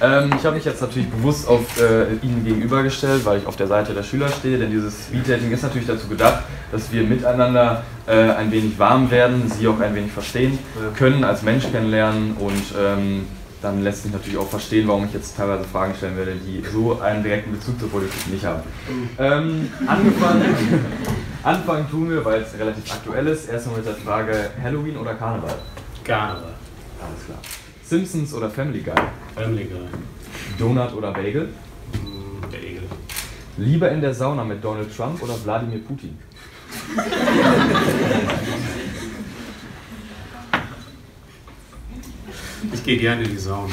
Ich habe mich jetzt natürlich bewusst auf Ihnen gegenübergestellt, weil ich auf der Seite der Schüler stehe, denn dieses Speeddating ist natürlich dazu gedacht, dass wir miteinander ein wenig warm werden, Sie auch ein wenig verstehen können, als Mensch kennenlernen und dann lässt sich natürlich auch verstehen, warum ich jetzt teilweise Fragen stellen werde, die so einen direkten Bezug zur Politik nicht haben. Anfangen tun wir, weil es relativ aktuell ist, erstmal mit der Frage Halloween oder Karneval? Karneval. Alles klar. Simpsons oder Family Guy? Family Guy. Donut oder Bagel? Bagel. Lieber in der Sauna mit Donald Trump oder Wladimir Putin? Ich gehe gerne in die Sauna.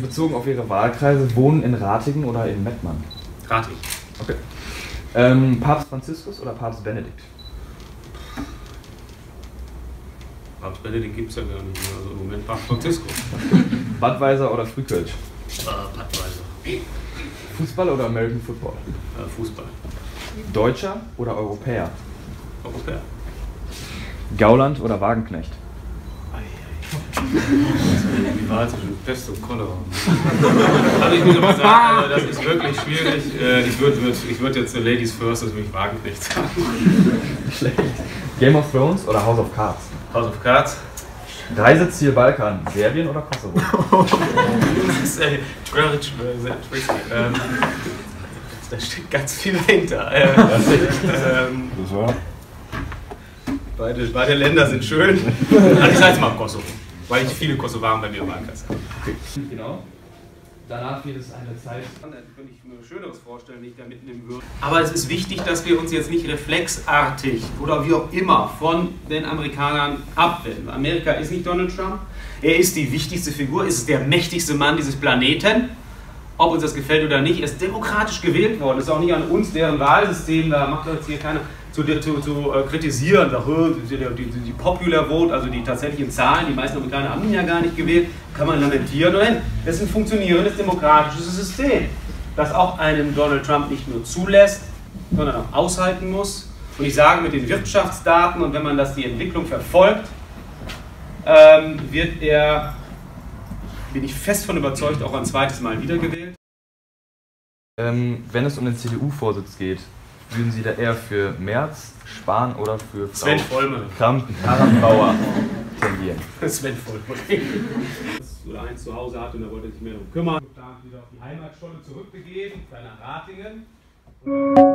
Bezogen auf Ihre Wahlkreise, wohnen in Ratingen oder in Mettmann? Ratingen. Okay. Papst Franziskus oder Papst Benedikt? Papst Benedikt gibt es ja gar nicht mehr, also im Moment Papst Franziskus. Budweiser oder Frühkölsch? Budweiser. Fußball oder American Football? Fußball. Deutscher oder Europäer? Europäer. Gauland oder Wagenknecht? Die Wahl zwischen Pest und Cholera. Also ich muss aber sagen, das ist wirklich schwierig. Ich würde jetzt Ladies First, also mich Wagenknecht sagen. Schlecht. Game of Thrones oder House of Cards? House of Cards. Dreisitz hier Balkan, Serbien oder Kosovo? Das ist sehr tricky. Da steckt ganz viel dahinter. Das war? Beide Länder sind schön. Also ich sage jetzt mal Kosovo, weil ich viele Kosovaren bei mir im Wahlkreis habe. Genau. Danach wird es eine Zeit. Dann könnte ich mir Schöneres vorstellen, wenn ich da mitnehmen würde. Aber es ist wichtig, dass wir uns jetzt nicht reflexartig oder wie auch immer von den Amerikanern abwenden. Amerika ist nicht Donald Trump. Er ist die wichtigste Figur, ist der mächtigste Mann dieses Planeten. Ob uns das gefällt oder nicht, er ist demokratisch gewählt worden. Es ist auch nicht an uns, deren Wahlsystem, da macht jetzt hier keiner. Zu kritisieren, die Popular Vote, also die tatsächlichen Zahlen, die meisten Amerikaner haben ihn ja gar nicht gewählt, kann man lamentieren. Nein, das ist ein funktionierendes demokratisches System, das auch einen Donald Trump nicht nur zulässt, sondern auch aushalten muss. Und ich sage mit den Wirtschaftsdaten, und wenn man die Entwicklung verfolgt, wird er, bin ich fest von überzeugt, auch ein zweites Mal wiedergewählt. Wenn es um den CDU-Vorsitz geht, würden Sie da eher für Merz, Spahn oder für Sven Vollmer, Kramp-Karrenbauer tendieren? Sven Vollmer. Oder eins zu Hause hatte und da wollte sich mehr darum kümmern. Geplant wieder auf die Heimatschule zurückbegeben, dann nach Ratingen.